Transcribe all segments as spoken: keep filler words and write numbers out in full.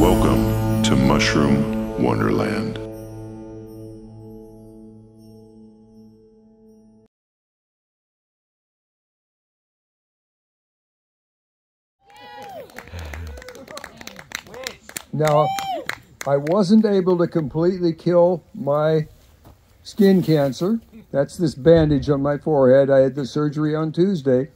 Welcome to Mushroom Wonderland. Now, I wasn't able to completely kill my skin cancer. That's this bandage on my forehead. I had the surgery on Tuesday,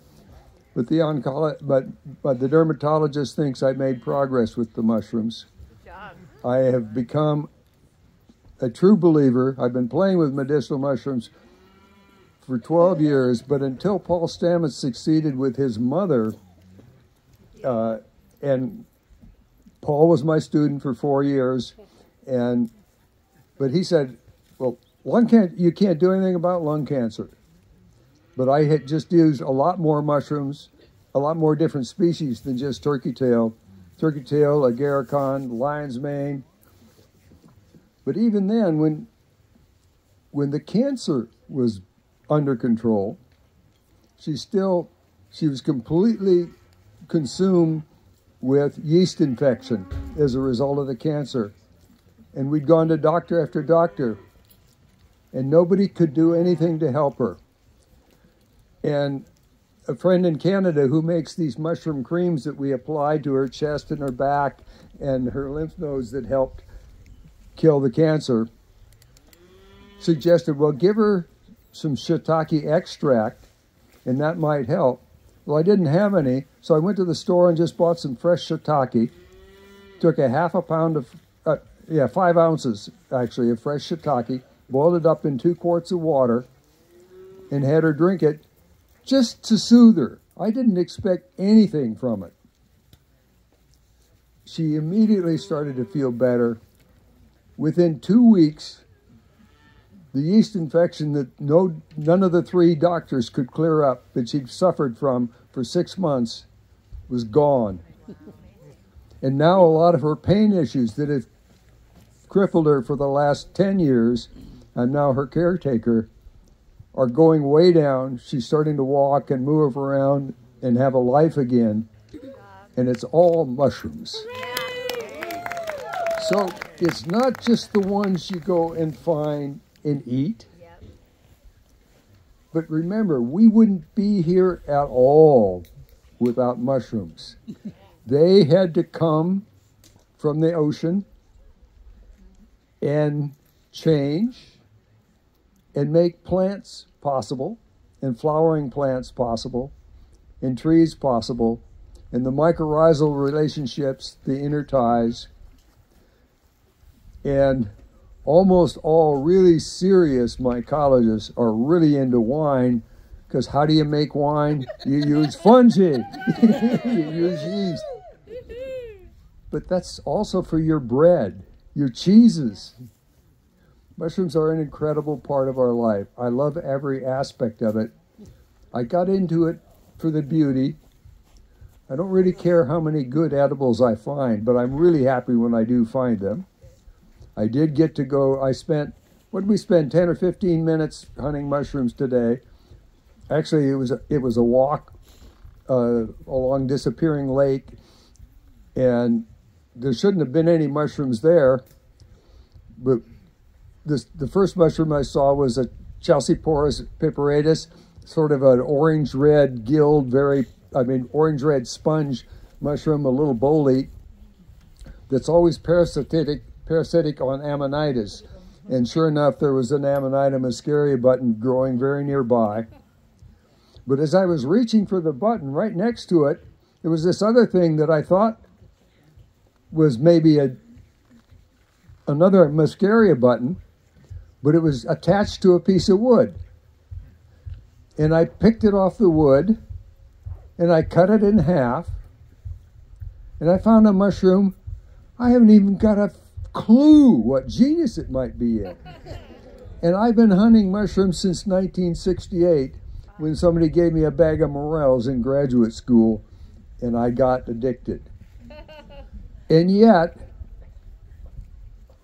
but the oncolo but but the dermatologist thinks I made progress with the mushrooms. Good job. I have become a true believer. I've been playing with medicinal mushrooms for twelve years, but until Paul Stamets succeeded with his mother, uh, and Paul was my student for four years, and but he said, well, lung cancer, you can't do anything about lung cancer. But I had just used a lot more mushrooms, a lot more different species than just turkey tail. Turkey tail, agaricon, lion's mane. But even then, when, when the cancer was under control, she still, she was completely consumed with yeast infection as a result of the cancer. And we'd gone to doctor after doctor, and nobody could do anything to help her. And a friend in Canada who makes these mushroom creams that we apply to her chest and her back and her lymph nodes that helped kill the cancer suggested, well, give her some shiitake extract and that might help. Well, I didn't have any, so I went to the store and just bought some fresh shiitake, took a half a pound of, uh, yeah, five ounces actually of fresh shiitake, boiled it up in two quarts of water and had her drink it just to soothe her. I didn't expect anything from it. She immediately started to feel better. Within two weeks, the yeast infection that no, none of the three doctors could clear up that she'd suffered from for six months was gone. And now a lot of her pain issues that have crippled her for the last ten years, I'm now her caretaker, are going way down. She's starting to walk and move around and have a life again. And it's all mushrooms. So it's not just the ones you go and find and eat. But remember, we wouldn't be here at all without mushrooms. They had to come from the ocean and change and make plants possible, and flowering plants possible, and trees possible, and the mycorrhizal relationships, the interties, and almost all really serious mycologists are really into wine, because how do you make wine? You use fungi, you use yeast. But that's also for your bread, your cheeses. Mushrooms are an incredible part of our life. I love every aspect of it. I got into it for the beauty. I don't really care how many good edibles I find, but I'm really happy when I do find them. I did get to go, I spent, what did we spend, ten or fifteen minutes hunting mushrooms today. Actually, it was a, it was a walk uh, along Disappearing Lake, and there shouldn't have been any mushrooms there, but this, the first mushroom I saw was a Chalciporus piperatus, sort of an orange-red gilled, very, I mean, orange-red sponge mushroom, a little bolete, that's always parasitic, parasitic on amanitas. And sure enough, there was an Amanita muscaria button growing very nearby. But as I was reaching for the button, right next to it, there was this other thing that I thought was maybe a another muscaria button, but it was attached to a piece of wood. And I picked it off the wood, and I cut it in half, and I found a mushroom. I haven't even got a clue what genus it might be in. And I've been hunting mushrooms since nineteen sixty-eight, when somebody gave me a bag of Morels in graduate school, and I got addicted. And yet,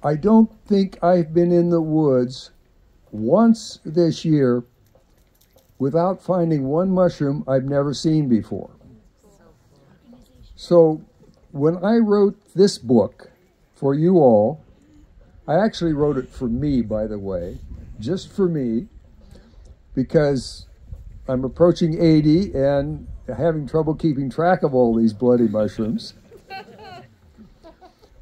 I don't think I've been in the woods once this year without finding one mushroom I've never seen before. So when I wrote this book for you all, I actually wrote it for me, by the way, just for me, because I'm approaching eighty and having trouble keeping track of all these bloody mushrooms.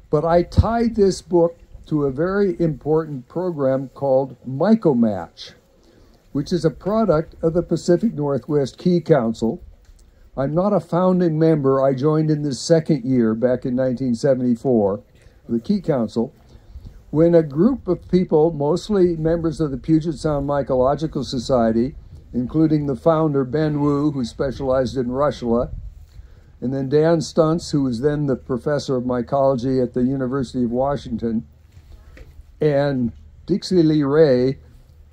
But I tied this book to a very important program called MycoMatch, which is a product of the Pacific Northwest Key Council. I'm not a founding member. I joined in the second year back in nineteen seventy-four, the Key Council, when a group of people, mostly members of the Puget Sound Mycological Society, including the founder, Ben Wu, who specialized in Russula, and then Dan Stuntz, who was then the professor of mycology at the University of Washington, and Dixie Lee Ray,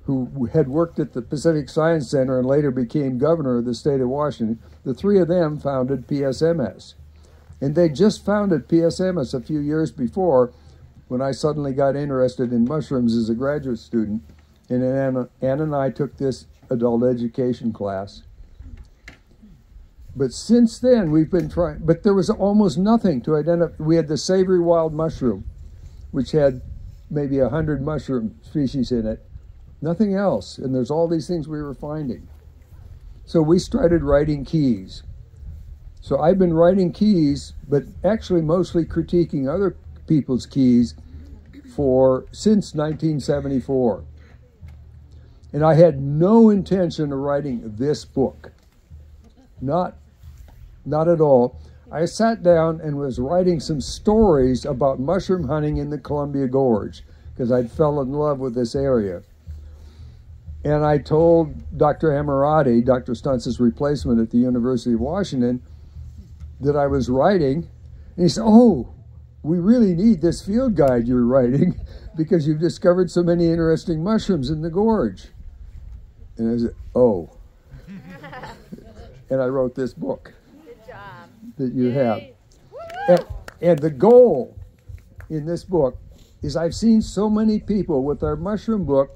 who had worked at the Pacific Science Center and later became governor of the state of Washington, the three of them founded P S M S. And they just founded P S M S a few years before, when I suddenly got interested in mushrooms as a graduate student, and Anna, Anna and I took this adult education class. But since then, we've been trying, but there was almost nothing to identify. We had the Savory Wild Mushroom, which had maybe one hundred mushroom species in it. Nothing else, and there's all these things we were finding. So we started writing keys. So I've been writing keys, but actually mostly critiquing other people's keys for since nineteen seventy-four. And I had no intention of writing this book. Not, not at all. I sat down and was writing some stories about mushroom hunting in the Columbia Gorge, because I'd fell in love with this area. And I told Doctor Amarati, Doctor Stuntz's replacement at the University of Washington, that I was writing. And he said, oh, we really need this field guide you're writing because you've discovered so many interesting mushrooms in the gorge. And I said, oh. And I wrote this book. Good job. That you have. And, and the goal in this book is I've seen so many people with our mushroom book.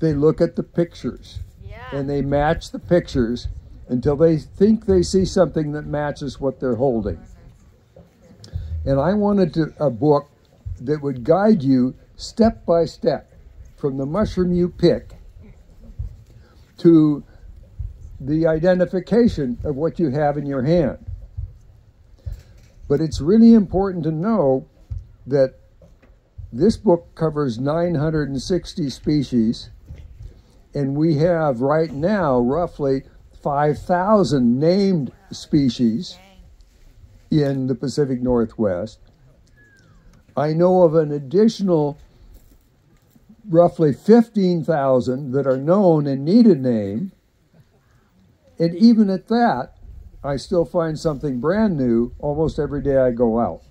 They look at the pictures, yeah, and they match the pictures until they think they see something that matches what they're holding. And I wanted to, a book that would guide you step by step from the mushroom you pick to the identification of what you have in your hand. But it's really important to know that this book covers nine hundred sixty species. And we have right now roughly five thousand named species in the Pacific Northwest. I know of an additional roughly fifteen thousand that are known and need a name. And even at that, I still find something brand new almost every day I go out.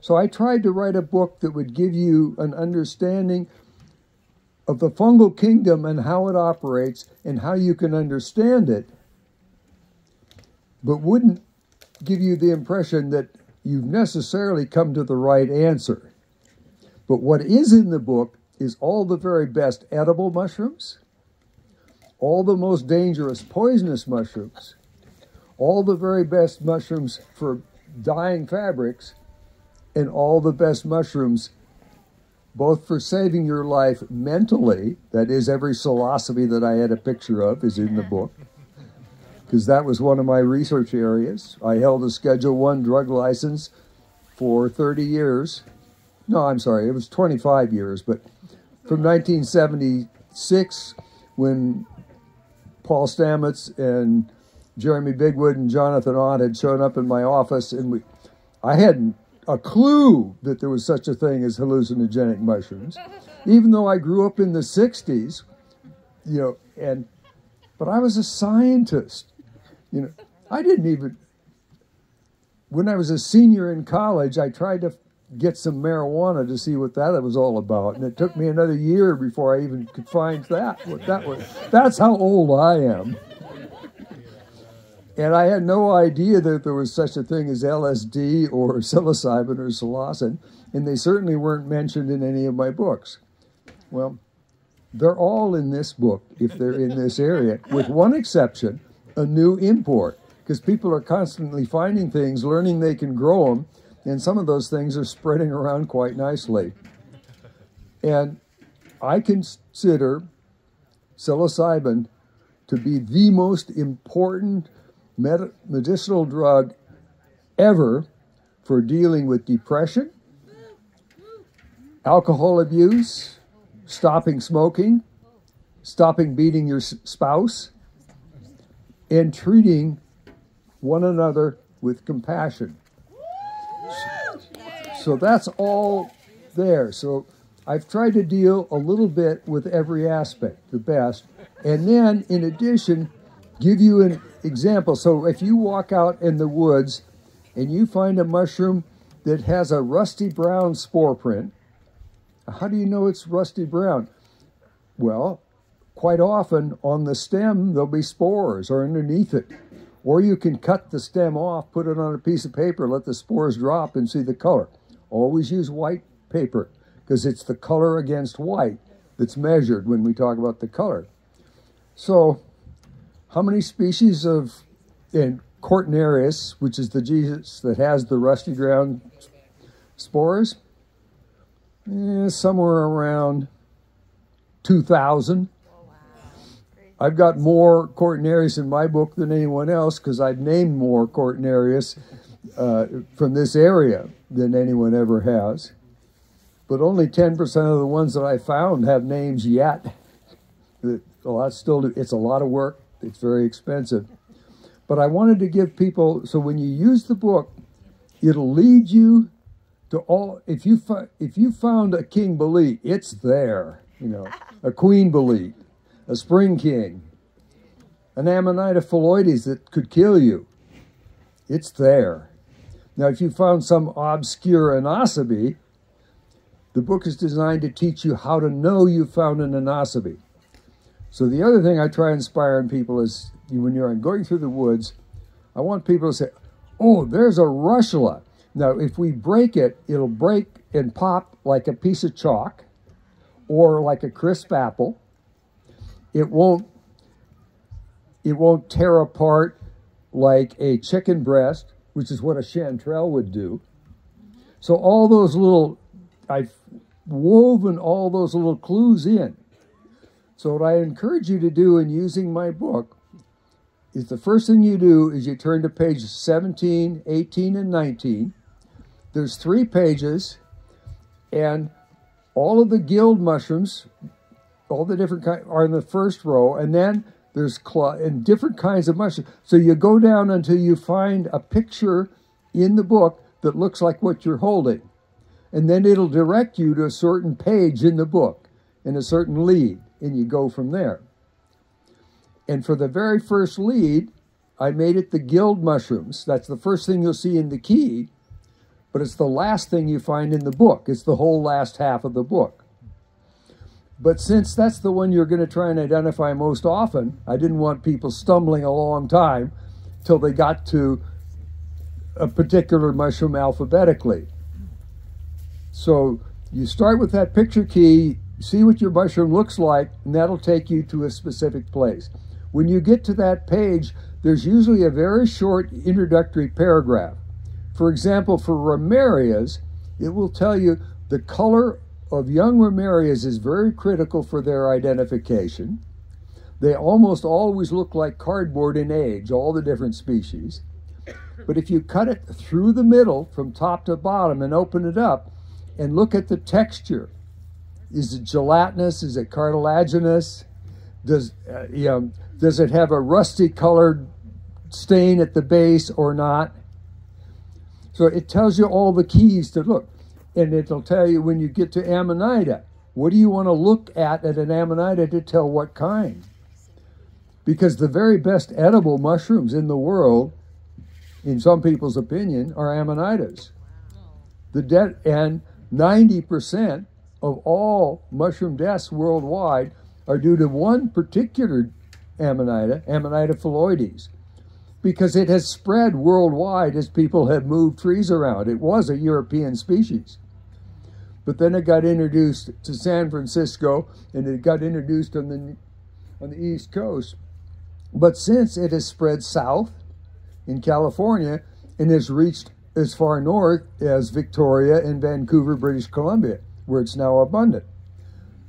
So I tried to write a book that would give you an understanding of the fungal kingdom and how it operates and how you can understand it, but wouldn't give you the impression that you've necessarily come to the right answer. But what is in the book is all the very best edible mushrooms, all the most dangerous poisonous mushrooms, all the very best mushrooms for dyeing fabrics, and all the best mushrooms both for saving your life mentally, that is, every psilocybe that I had a picture of is in the book, because that was one of my research areas. I held a Schedule one drug license for thirty years. No, I'm sorry, it was twenty-five years, but from nineteen seventy-six, when Paul Stamets and Jeremy Bigwood and Jonathan Ott had shown up in my office, and we, I hadn't a clue that there was such a thing as hallucinogenic mushrooms, even though I grew up in the sixties, you know, and, but I was a scientist, you know, I didn't even, when I was a senior in college, I tried to get some marijuana to see what that was all about. And it took me another year before I even could find that, what that was. That's how old I am. And I had no idea that there was such a thing as L S D or psilocybin or psilocin, and they certainly weren't mentioned in any of my books. Well, they're all in this book, if they're in this area, with one exception, a new import. because people are constantly finding things, learning they can grow them, and some of those things are spreading around quite nicely. And I consider psilocybin to be the most important med medicinal drug ever for dealing with depression, alcohol abuse, stopping smoking, stopping beating your spouse, and treating one another with compassion. So that's all there. So I've tried to deal a little bit with every aspect, the best. And then, in addition, give you an example. So if you walk out in the woods and you find a mushroom that has a rusty brown spore print, how do you know it's rusty brown? Well, quite often on the stem, there'll be spores or underneath it. Or you can cut the stem off, put it on a piece of paper, let the spores drop and see the color. Always use white paper because it's the color against white that's measured when we talk about the color. So how many species of, and Cortinarius, which is the genus that has the rusty brown spores, eh, somewhere around two thousand. I've got more Cortinarius in my book than anyone else because I've named more Cortinarius uh, from this area than anyone ever has. But only ten percent of the ones that I found have names yet. A lot still do. It's a lot of work. It's very expensive. But I wanted to give people, so when you use the book, it'll lead you to all, if you, if you found a king bolete, it's there, you know, a queen bolete, a spring king, an Amanita phalloides that could kill you. It's there. Now, if you found some obscure Inocybe, the book is designed to teach you how to know you found an Inocybe. So the other thing I try inspiring people is, when you're going through the woods, I want people to say, oh, there's a Russula. Now, if we break it, it'll break and pop like a piece of chalk or like a crisp apple. It won't, it won't tear apart like a chicken breast, which is what a chanterelle would do. So all those little, I've woven all those little clues in. So what I encourage you to do in using my book is the first thing you do is you turn to pages seventeen, eighteen, and nineteen. There's three pages, and all of the guild mushrooms, all the different kinds, are in the first row, and then there's claw and different kinds of mushrooms. So you go down until you find a picture in the book that looks like what you're holding. And then it'll direct you to a certain page in the book and a certain lead, and you go from there. And for the very first lead, I made it the guild mushrooms. That's the first thing you'll see in the key, but it's the last thing you find in the book. It's the whole last half of the book. But since that's the one you're going to try and identify most often, I didn't want people stumbling a long time till they got to a particular mushroom alphabetically. So you start with that picture key, see what your mushroom looks like, and that'll take you to a specific place. When you get to that page, there's usually a very short introductory paragraph. For example, for Ramarias, it will tell you the color of young Ramarias is very critical for their identification. They almost always look like cardboard in age, all the different species. But if you cut it through the middle from top to bottom and open it up and look at the texture, is it gelatinous? Is it cartilaginous? Does, uh, you know, does it have a rusty colored stain at the base or not? So it tells you all the keys to look. And it'll tell you when you get to Amanita, what do you want to look at at an Amanita to tell what kind? Because the very best edible mushrooms in the world, in some people's opinion, are Amanitas. The de and ninety percent of all mushroom deaths worldwide are due to one particular Amanita, Amanita phalloides, because it has spread worldwide as people have moved trees around. It was a European species. But then it got introduced to San Francisco, and it got introduced on the, on the East Coast. But since it has spread south in California and has reached as far north as Victoria and Vancouver, British Columbia, where it's now abundant.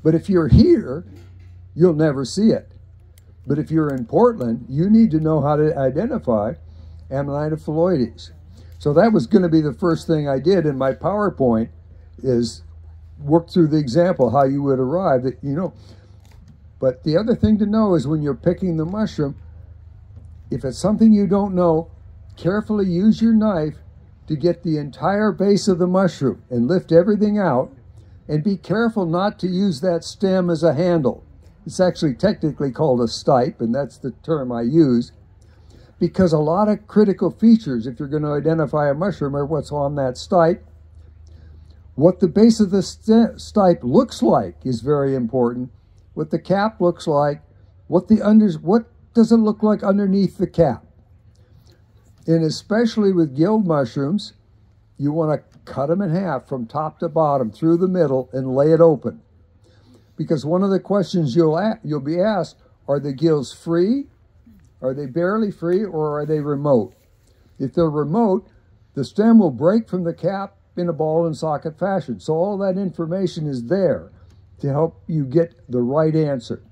But if you're here, you'll never see it. But if you're in Portland, you need to know how to identify Amanita phalloides. So that was going to be the first thing I did in my PowerPoint, is work through the example, how you would arrive, that, you know. But the other thing to know is when you're picking the mushroom, if it's something you don't know, carefully use your knife to get the entire base of the mushroom and lift everything out, and be careful not to use that stem as a handle. It's actually technically called a stipe, and that's the term I use, because a lot of critical features, if you're going to identify a mushroom, are what's on that stipe. What the base of the stipe looks like is very important. What the cap looks like, what the under, what does it look like underneath the cap? And especially with guild mushrooms, you want to cut them in half from top to bottom through the middle and lay it open. Because one of the questions you'll, you'll be asked, are the gills free? Are they barely free, or are they remote? If they're remote, the stem will break from the cap in a ball and socket fashion. So all that information is there to help you get the right answer.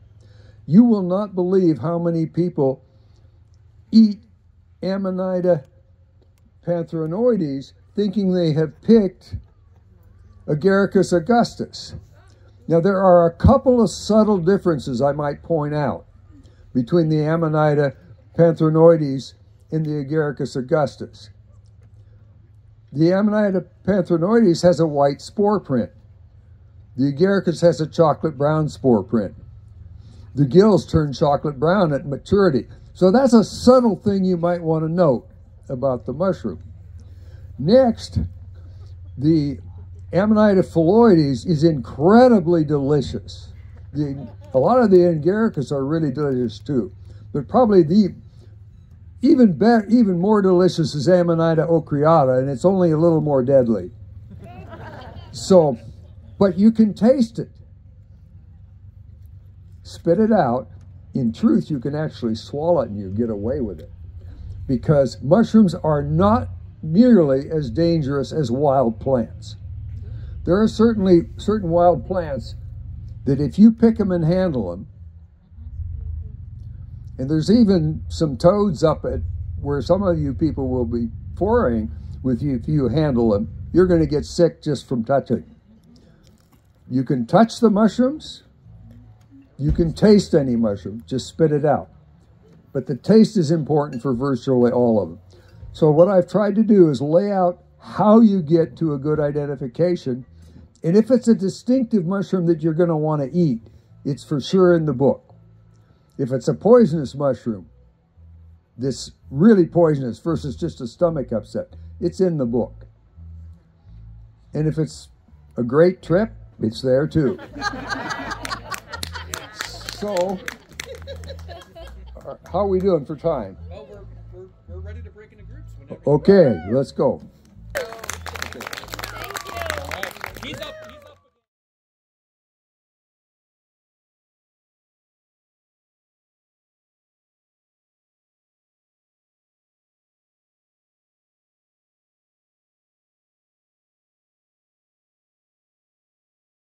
You will not believe how many people eat Amanita pantherinoides thinking they have picked Agaricus augustus. Now, there are a couple of subtle differences I might point out between the Amanita pantherinoides and the Agaricus augustus. The Amanita pantherinoides has a white spore print. The Agaricus has a chocolate brown spore print. The gills turn chocolate brown at maturity. So that's a subtle thing you might want to note about the mushroom. Next, the Amanita phalloides is incredibly delicious. The, a lot of the Agaricus are really delicious too, but probably the even better, even more delicious is Amanita ocreata, and it's only a little more deadly. So, but you can taste it. Spit it out. In truth, you can actually swallow it and you get away with it, because mushrooms are not nearly as dangerous as wild plants. There are certainly certain wild plants that if you pick them and handle them, and there's even some toads up at where some of you people will be foraying with you, if you handle them, you're going to get sick just from touching. You can touch the mushrooms. You can taste any mushroom, just spit it out. But the taste is important for virtually all of them. So what I've tried to do is lay out how you get to a good identification. And if it's a distinctive mushroom that you're going to want to eat, it's for sure in the book. If it's a poisonous mushroom, this really poisonous versus just a stomach upset, it's in the book. And if it's a great trip, it's there too. So, how are we doing for time? Well, we're, we're, we're ready to break into groups whenever. Okay, let's go.